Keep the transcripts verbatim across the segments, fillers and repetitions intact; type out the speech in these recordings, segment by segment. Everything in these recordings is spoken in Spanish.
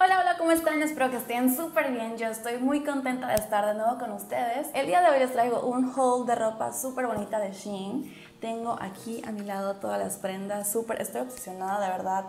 Hola, hola, ¿cómo están? Espero que estén súper bien. Yo estoy muy contenta de estar de nuevo con ustedes. El día de hoy les traigo un haul de ropa súper bonita de Shein. Tengo aquí a mi lado todas las prendas, súper, estoy obsesionada, de verdad.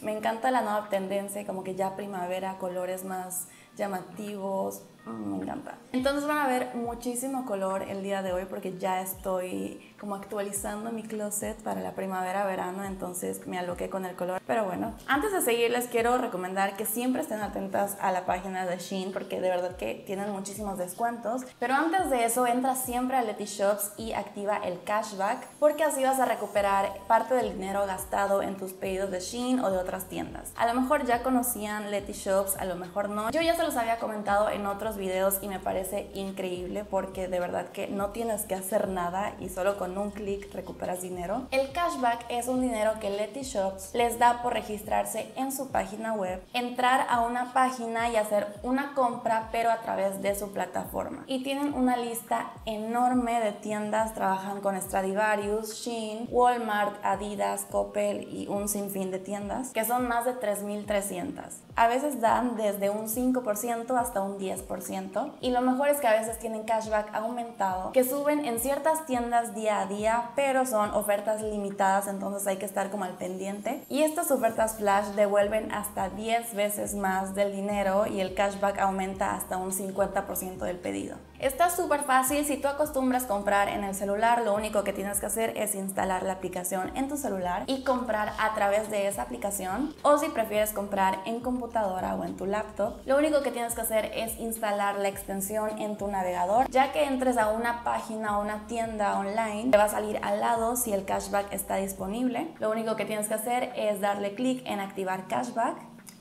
Me encanta la nueva tendencia, como que ya primavera, colores más llamativos, me encanta. Entonces van a ver muchísimo color el día de hoy porque ya estoy como actualizando mi closet para la primavera-verano, entonces me aloqué con el color. Pero bueno, antes de seguir les quiero recomendar que siempre estén atentas a la página de Shein porque de verdad que tienen muchísimos descuentos. Pero antes de eso, entra siempre a LetyShops y activa el cashback porque así vas a recuperar parte del dinero gastado en tus pedidos de Shein o de otras tiendas. A lo mejor ya conocían LetyShops, a lo mejor no. Yo ya se los había comentado en otros videos y me parece increíble porque de verdad que no tienes que hacer nada y solo con un clic recuperas dinero. El cashback es un dinero que LetyShops les da por registrarse en su página web, entrar a una página y hacer una compra pero a través de su plataforma. Y tienen una lista enorme de tiendas, trabajan con Stradivarius, Shein, Walmart, Adidas, Coppel y un sinfín de tiendas que son más de tres mil trescientas. A veces dan desde un cinco por ciento hasta un diez por ciento. Y lo mejor es que a veces tienen cashback aumentado que suben en ciertas tiendas día a día, pero son ofertas limitadas, entonces hay que estar como al pendiente. Y estas ofertas flash devuelven hasta diez veces más del dinero y el cashback aumenta hasta un cincuenta por ciento del pedido. Está súper fácil. Si tú acostumbras comprar en el celular, lo único que tienes que hacer es instalar la aplicación en tu celular y comprar a través de esa aplicación, o si prefieres comprar en computadora o en tu laptop, lo único que tienes que hacer es instalar la extensión en tu navegador. Ya que entres a una página o una tienda online, te va a salir al lado si el cashback está disponible. Lo único que tienes que hacer es darle clic en activar cashback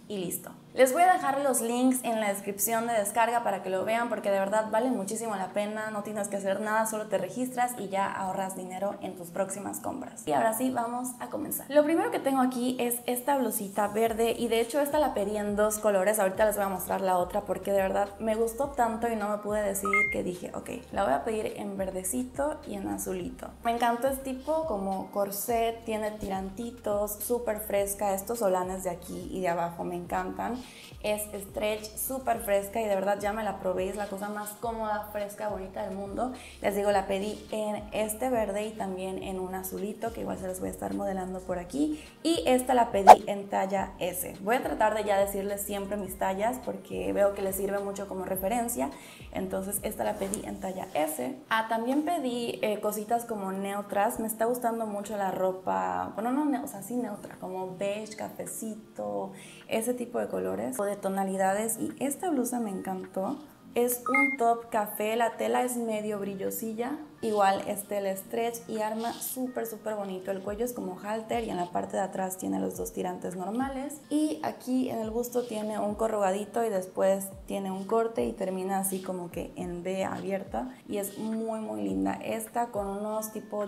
y listo. Les voy a dejar los links en la descripción de descarga para que lo vean porque de verdad vale muchísimo la pena, no tienes que hacer nada, solo te registras y ya ahorras dinero en tus próximas compras. Y ahora sí, vamos a comenzar. Lo primero que tengo aquí es esta blusita verde y de hecho esta la pedí en dos colores, ahorita les voy a mostrar la otra porque de verdad me gustó tanto y no me pude decidir que dije, ok, la voy a pedir en verdecito y en azulito. Me encanta este tipo como corset, tiene tirantitos, súper fresca, estos solanes de aquí y de abajo me encantan. Es stretch, súper fresca y de verdad ya me la probé, es la cosa más cómoda, fresca, bonita del mundo. Les digo, la pedí en este verde y también en un azulito que igual se los voy a estar modelando por aquí. Y esta la pedí en talla ese. Voy a tratar de ya decirles siempre mis tallas porque veo que les sirve mucho como referencia. Entonces esta la pedí en talla ese. Ah, también pedí eh, cositas como neutras. Me está gustando mucho la ropa, bueno, no, o sea, sí neutra, como beige, cafecito, ese tipo de colores o de tonalidades, y esta blusa me encantó. Es un top café, la tela es medio brillosilla, igual es tela stretch y arma súper súper bonito. El cuello es como halter y en la parte de atrás tiene los dos tirantes normales y aquí en el busto tiene un corrugadito y después tiene un corte y termina así como que en V abierta y es muy muy linda. Esta con unos tipo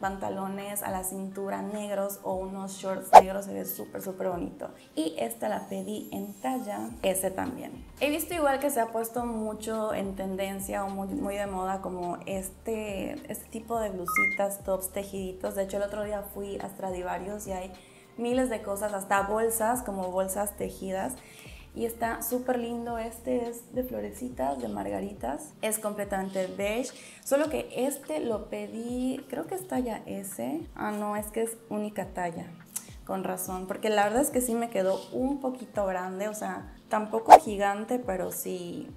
pantalones a la cintura negros o unos shorts negros, se ve súper súper bonito. Y esta la pedí en talla S también. He visto igual que se ha puesto mucho en tendencia o muy, muy de moda como este, este tipo de blusitas, tops, tejiditos. De hecho el otro día fui a Stradivarius y hay miles de cosas, hasta bolsas, como bolsas tejidas. Y está súper lindo, este es de florecitas, de margaritas, es completamente beige, solo que este lo pedí, creo que es talla S, ah no, es que es única talla, con razón, porque la verdad es que sí me quedó un poquito grande, o sea, tampoco gigante, pero sí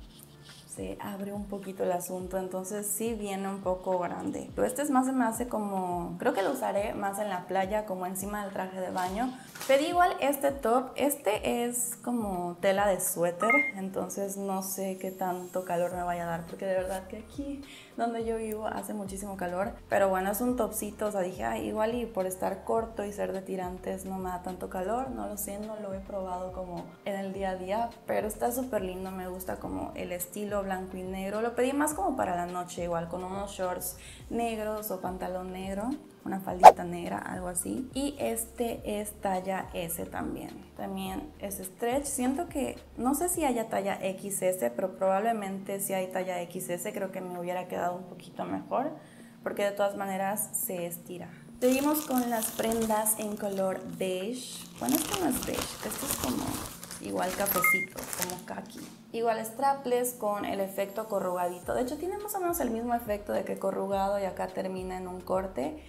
se abre un poquito el asunto, entonces sí viene un poco grande. Pero este es más, se me hace como, creo que lo usaré más en la playa, como encima del traje de baño. Pedí igual este top, este es como tela de suéter, entonces no sé qué tanto calor me vaya a dar, porque de verdad que aquí donde yo vivo hace muchísimo calor. Pero bueno, es un topcito, o sea, dije, ay, igual y por estar corto y ser de tirantes no me da tanto calor, no lo sé, no lo he probado como en el día a día, pero está súper lindo, me gusta como el estilo blanco y negro. Lo pedí más como para la noche, igual con unos shorts negros o pantalón negro, una faldita negra, algo así. Y este es talla S también. También es stretch. Siento que, no sé si haya talla equis ese, pero probablemente si hay talla equis ese, creo que me hubiera quedado un poquito mejor, porque de todas maneras se estira. Seguimos con las prendas en color beige. Bueno, esto no es beige, esto es como igual cafecito, como khaki. Igual strapless con el efecto acorrugadito. De hecho tiene más o menos el mismo efecto de que corrugado y acá termina en un corte,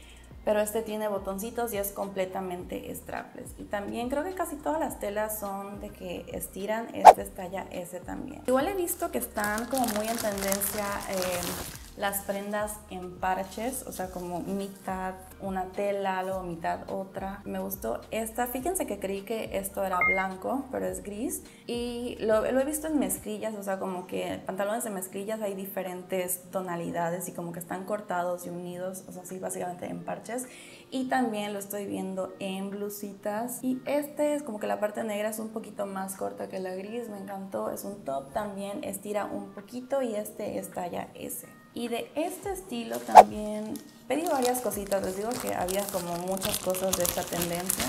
pero este tiene botoncitos y es completamente strapless. Y también creo que casi todas las telas son de que estiran. Este es talla S también. Igual he visto que están como muy en tendencia eh, las prendas en parches, o sea, como mitad una tela, luego mitad otra. Me gustó esta. Fíjense que creí que esto era blanco, pero es gris. Y lo, lo he visto en mezclillas, o sea, como que pantalones de mezclillas hay diferentes tonalidades y como que están cortados y unidos, o sea, sí, básicamente en parches. Y también lo estoy viendo en blusitas. Y este es como que la parte negra es un poquito más corta que la gris. Me encantó. Es un top, también estira un poquito y este es talla S. Y de este estilo también pedí varias cositas, les digo que había como muchas cosas de esta tendencia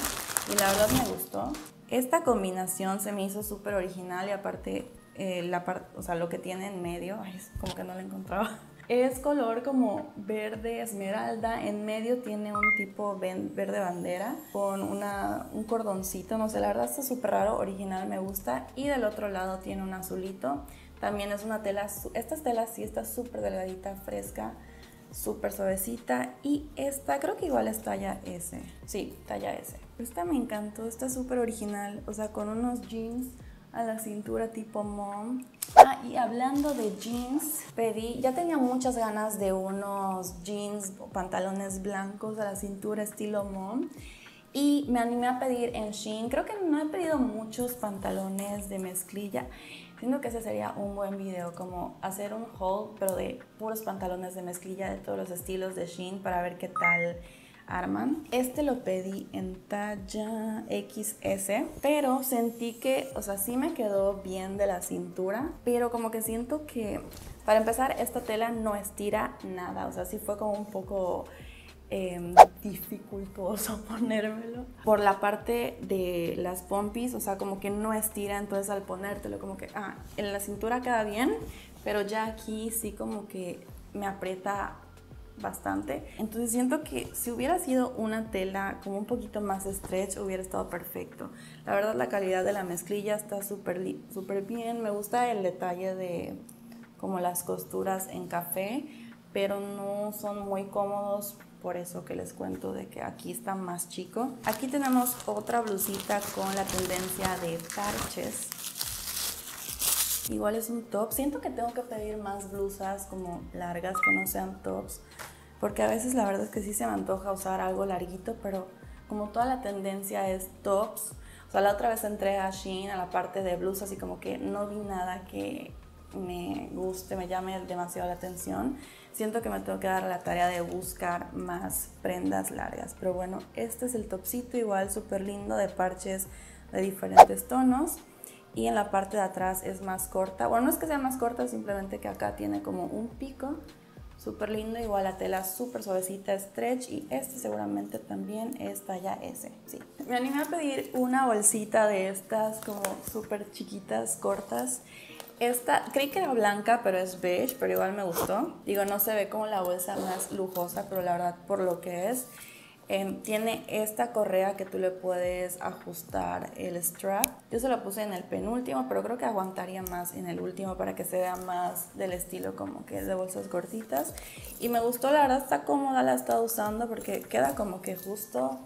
y la verdad me gustó. Esta combinación se me hizo súper original y aparte, eh, la par o sea, lo que tiene en medio, ay, es como que no la encontraba. Es color como verde esmeralda, en medio tiene un tipo verde bandera con una, un cordoncito, no sé, la verdad está súper raro, original, me gusta. Y del otro lado tiene un azulito. También es una tela, estas telas sí está súper delgadita, fresca, súper suavecita. Y esta creo que igual es talla S, sí, talla S. Esta me encantó, está súper original, o sea, con unos jeans a la cintura tipo mom. Ah, y hablando de jeans, pedí, ya tenía muchas ganas de unos jeans o pantalones blancos a la cintura estilo mom. Y me animé a pedir en Shein, creo que no he pedido muchos pantalones de mezclilla. Siento que ese sería un buen video, como hacer un haul, pero de puros pantalones de mezclilla de todos los estilos de Shein para ver qué tal arman. Este lo pedí en talla equis ese, pero sentí que, o sea, sí me quedó bien de la cintura, pero como que siento que, para empezar, esta tela no estira nada, o sea, sí fue como un poco... Eh, dificultoso ponérmelo por la parte de las pompis, o sea, como que no estira, entonces al ponértelo como que ah, en la cintura queda bien, pero ya aquí sí como que me aprieta bastante. Entonces siento que si hubiera sido una tela como un poquito más stretch hubiera estado perfecto. La verdad la calidad de la mezclilla está súper súper bien, me gusta el detalle de como las costuras en café, pero no son muy cómodos. Por eso que les cuento de que aquí está más chico. Aquí tenemos otra blusita con la tendencia de parches. Igual es un top. Siento que tengo que pedir más blusas como largas que no sean tops. Porque a veces la verdad es que sí se me antoja usar algo larguito. Pero como toda la tendencia es tops. O sea, la otra vez entré a Shein a la parte de blusas y como que no vi nada que... me guste, me llame demasiado la atención. Siento que me tengo que dar la tarea de buscar más prendas largas, pero bueno, este es el topcito igual súper lindo de parches de diferentes tonos y en la parte de atrás es más corta, bueno no es que sea más corta, simplemente que acá tiene como un pico súper lindo, igual la tela súper suavecita, stretch y este seguramente también es talla S, sí. Me animé a pedir una bolsita de estas como súper chiquitas, cortas. Esta, creí que era blanca, pero es beige, pero igual me gustó. Digo, no se ve como la bolsa más lujosa, pero la verdad, por lo que es, eh, tiene esta correa que tú le puedes ajustar el strap. Yo se lo puse en el penúltimo, pero creo que aguantaría más en el último para que se vea más del estilo como que es de bolsas cortitas. Y me gustó, la verdad, está cómoda, la he estado usando porque queda como que justo...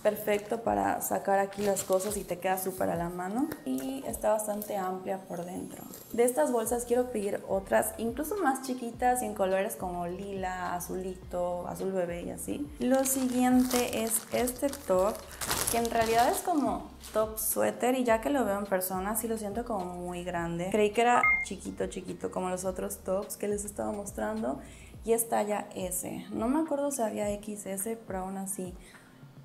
perfecto para sacar aquí las cosas y te queda súper a la mano y está bastante amplia por dentro. De estas bolsas quiero pedir otras incluso más chiquitas y en colores como lila, azulito, azul bebé y así. Lo siguiente es este top que en realidad es como top suéter y ya que lo veo en persona sí lo siento como muy grande. Creí que era chiquito chiquito como los otros tops que les estaba mostrando y es talla S. No me acuerdo si había equis ese, pero aún así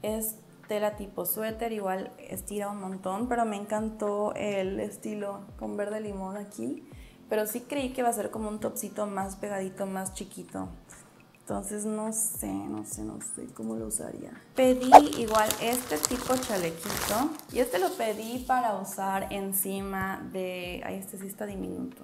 es tela tipo suéter, igual estira un montón, pero me encantó el estilo con verde limón aquí, pero sí creí que va a ser como un topcito más pegadito, más chiquito, entonces no sé, no sé, no sé cómo lo usaría. Pedí igual este tipo chalequito y este lo pedí para usar encima de, ay este sí está diminuto,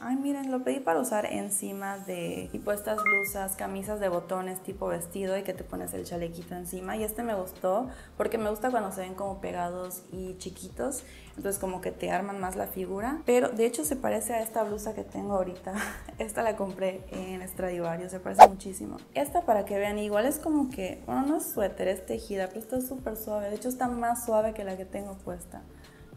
Ay, miren, lo pedí para usar encima de tipo estas blusas, camisas de botones tipo vestido y que te pones el chalequito encima. Y este me gustó porque me gusta cuando se ven como pegados y chiquitos. Entonces como que te arman más la figura. Pero de hecho se parece a esta blusa que tengo ahorita. Esta la compré en Stradivarius, se parece muchísimo. Esta, para que vean, igual es como que, bueno, no es suéter, es tejida, pero está súper suave. De hecho está más suave que la que tengo puesta.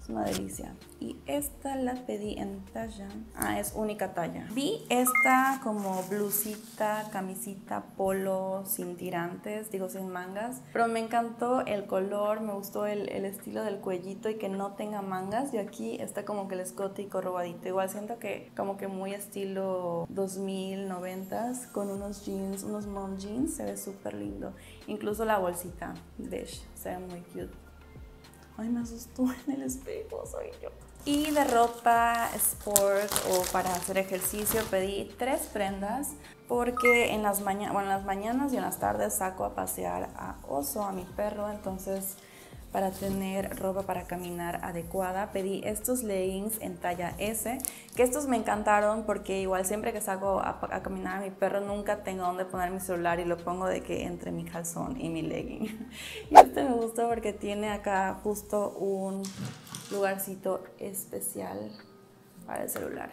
Es una delicia. Y esta la pedí en talla. Ah, es única talla. Vi esta como blusita, camisita, polo, sin tirantes, digo sin mangas. Pero me encantó el color, me gustó el, el estilo del cuellito y que no tenga mangas. Y aquí está como que el escote y corrobadito. Igual siento que como que muy estilo dos mil, noventas, con unos jeans, unos mom jeans. Se ve súper lindo. Incluso la bolsita beige, se ve muy cute. Ay, me asustó en el espejo, soy yo. Y de ropa sport o para hacer ejercicio pedí tres prendas porque en las, maña bueno, en las mañanas y en las tardes saco a pasear a Oso, a mi perro. Entonces, para tener ropa para caminar adecuada, pedí estos leggings en talla S, que estos me encantaron porque igual siempre que salgo a, a caminar a mi perro nunca tengo dónde poner mi celular y lo pongo de que entre mi calzón y mi legging. Y este me gustó porque tiene acá justo un lugarcito especial para el celular.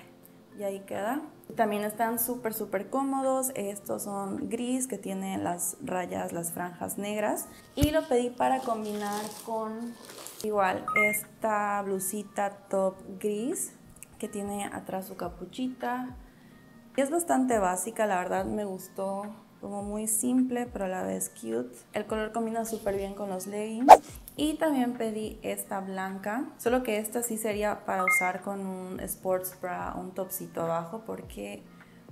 Y ahí queda. También están súper, súper cómodos. Estos son gris, que tienen las rayas, las franjas negras. Y lo pedí para combinar con igual esta blusita top gris, que tiene atrás su capuchita. Y es bastante básica, la verdad me gustó. Como muy simple, pero a la vez cute. El color combina súper bien con los leggings. Y también pedí esta blanca, solo que esta sí sería para usar con un sports bra, un topsito abajo, porque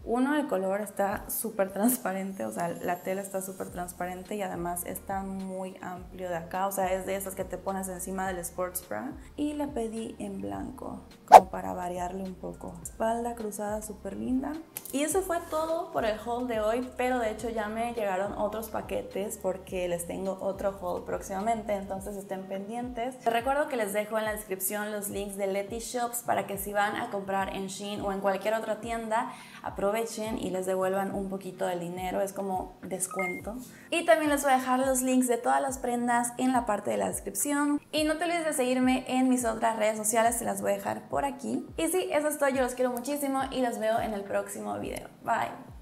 uno, el color está súper transparente, o sea, la tela está súper transparente y además está muy amplio de acá, o sea, es de esas que te pones encima del sports bra. Y la pedí en blanco, como para variarle un poco. Espalda cruzada súper linda. Y eso fue todo por el haul de hoy, pero de hecho ya me llegaron otros paquetes porque les tengo otro haul próximamente, entonces estén pendientes. Les recuerdo que les dejo en la descripción los links de LetyShops para que si van a comprar en Shein o en cualquier otra tienda, aprovechen y les devuelvan un poquito del dinero, es como descuento. Y también les voy a dejar los links de todas las prendas en la parte de la descripción. Y no te olvides de seguirme en mis otras redes sociales, se las voy a dejar por aquí. Y sí, eso es todo, yo los quiero muchísimo y los veo en el próximo video. Video. Bye.